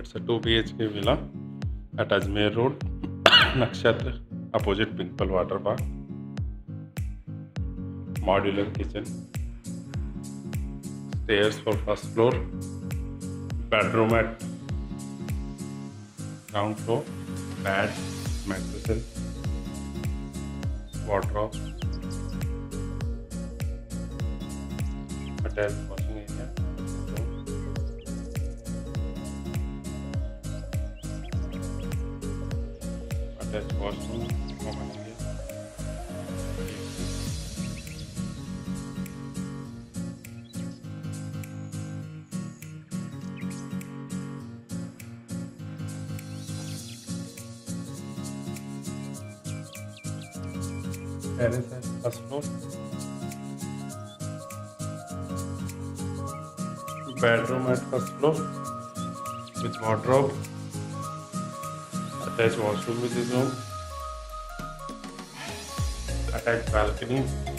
It's a 2 BHK villa at Ajmer Road, Nakshatra, opposite Pimpal Water Park. Modular kitchen, stairs for first floor, bedroom at ground floor, bed, mattresses, wardrobe, attached washing area, attached washroom, common area. Terrace at first floor, bedroom at first floor with wardrobe, attached washroom with this room, attached balcony.